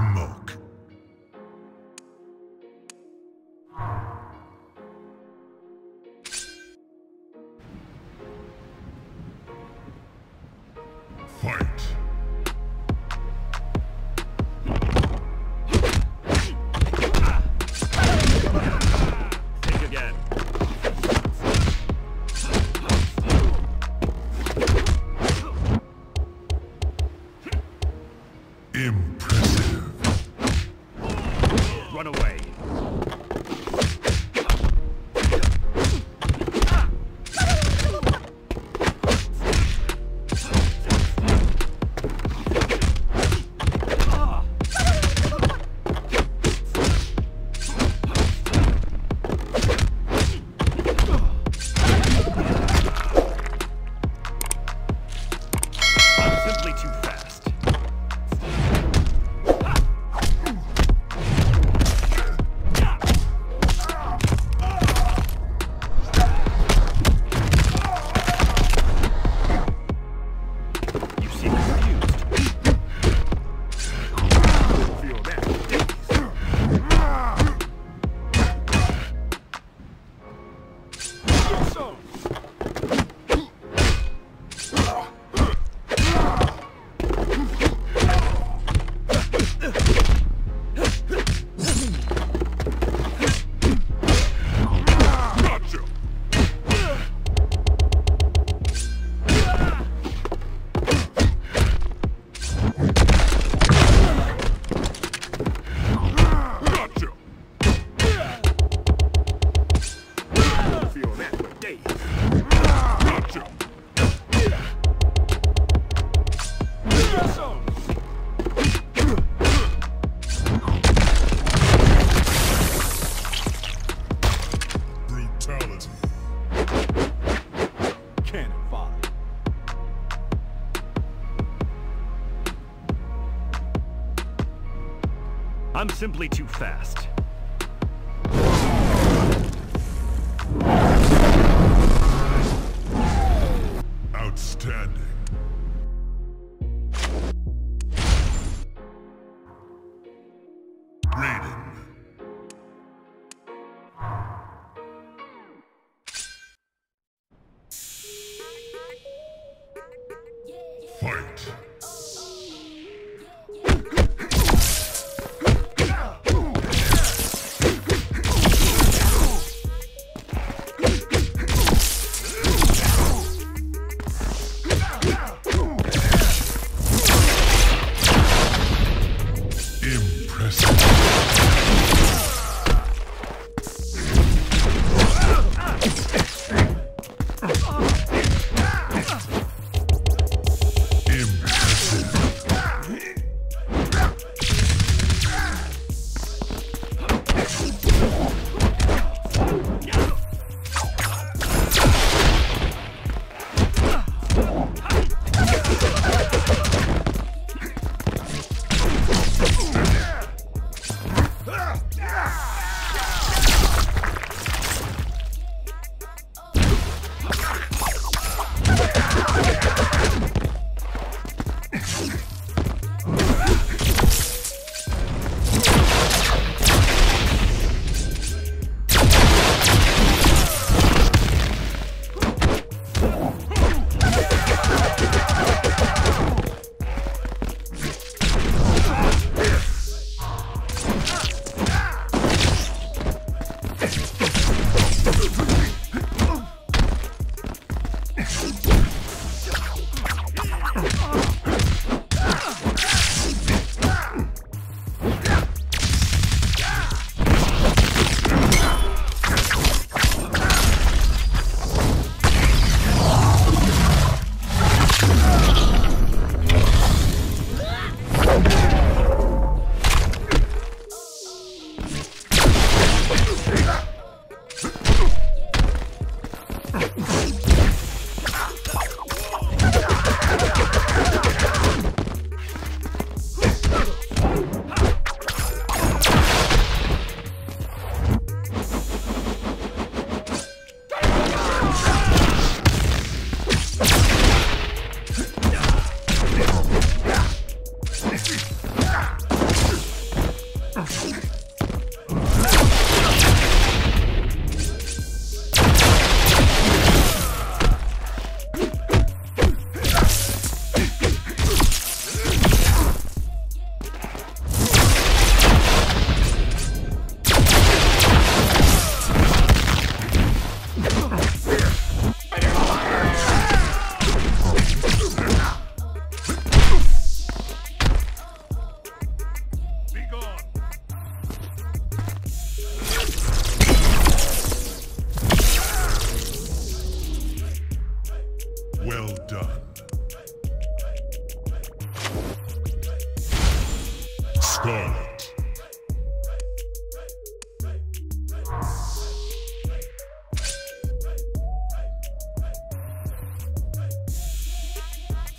smoke. Fight. Impressive. Run away. I'm simply too fast. I'm simply too fast. Outstanding. Raiden. Fight. Scarlet.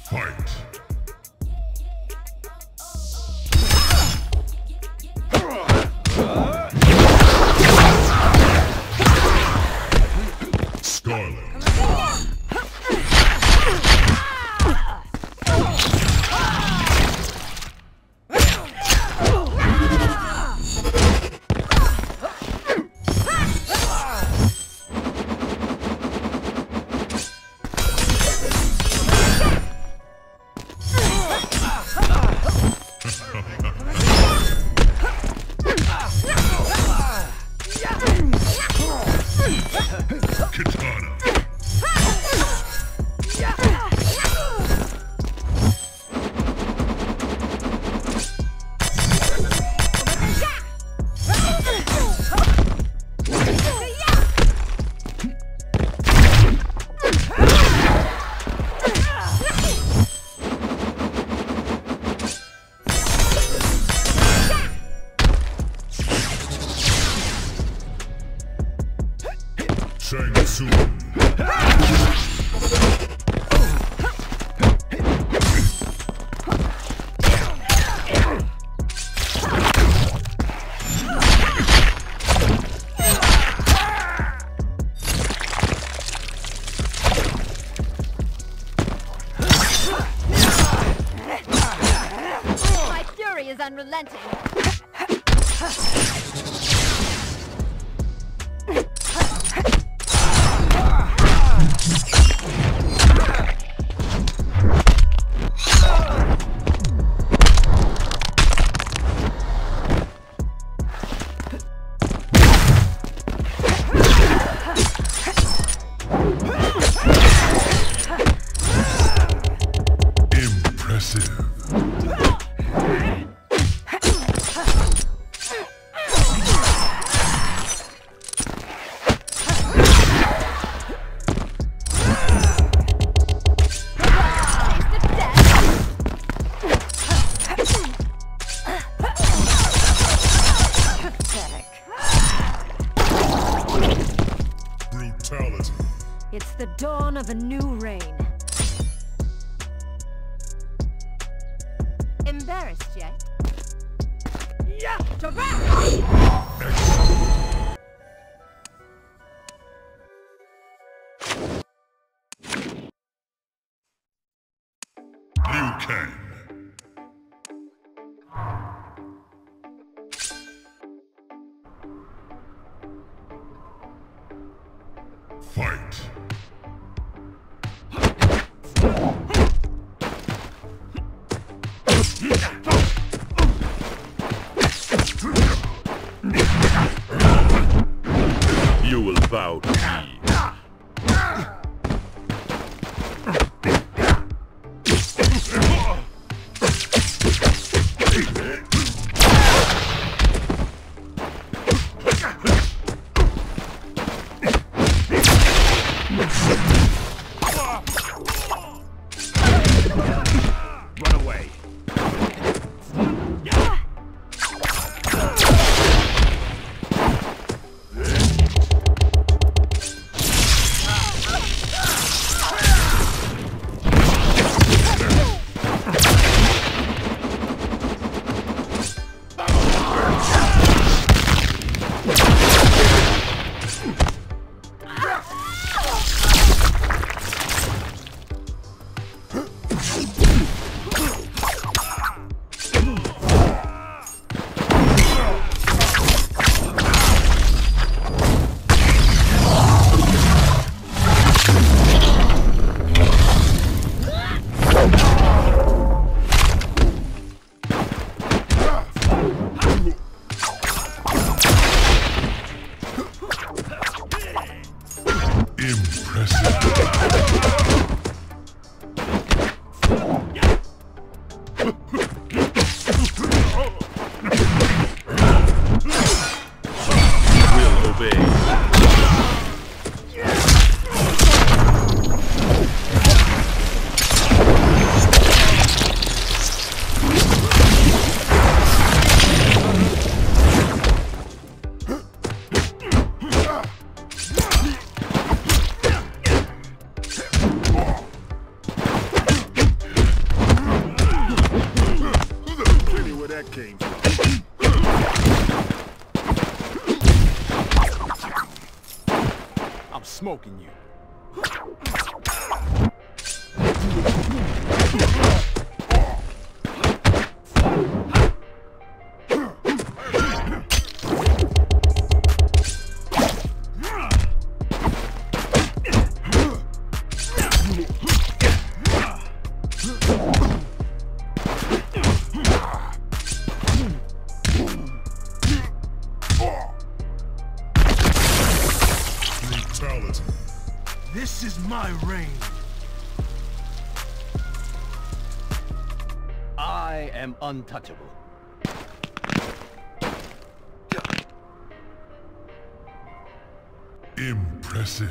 Fight. Scarlet. Shang Tsung. My fury is unrelenting. It's the dawn of a new reign. Embarrassed yet? Yeah! Liu Kang. Fight. You will bow to me. Run away. I'm smoking you. This is my reign. I am untouchable. Impressive.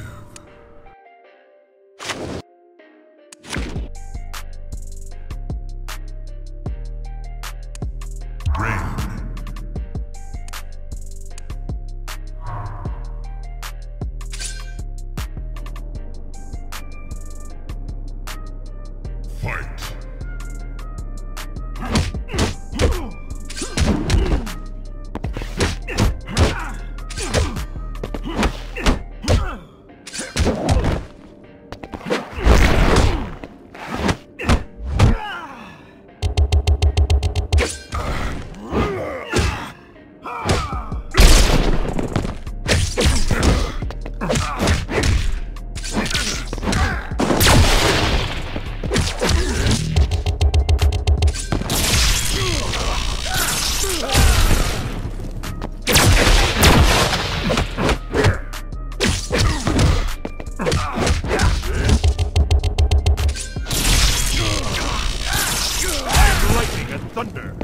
Thunder.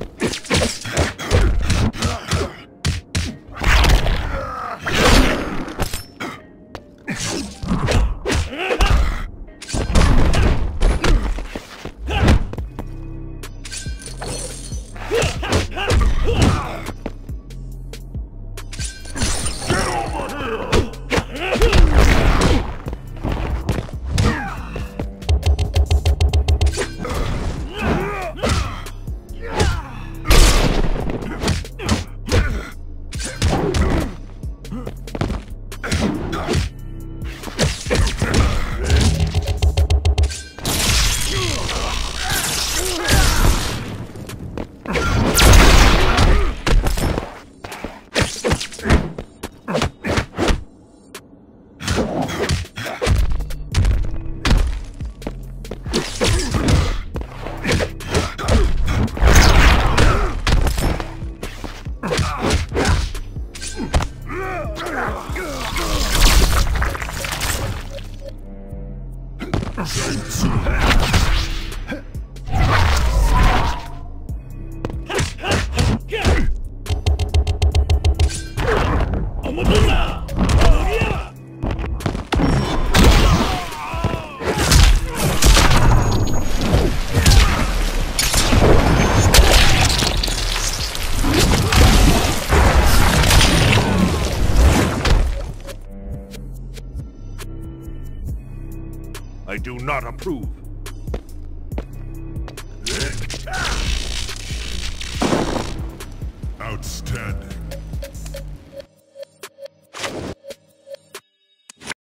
I do not approve. Outstanding.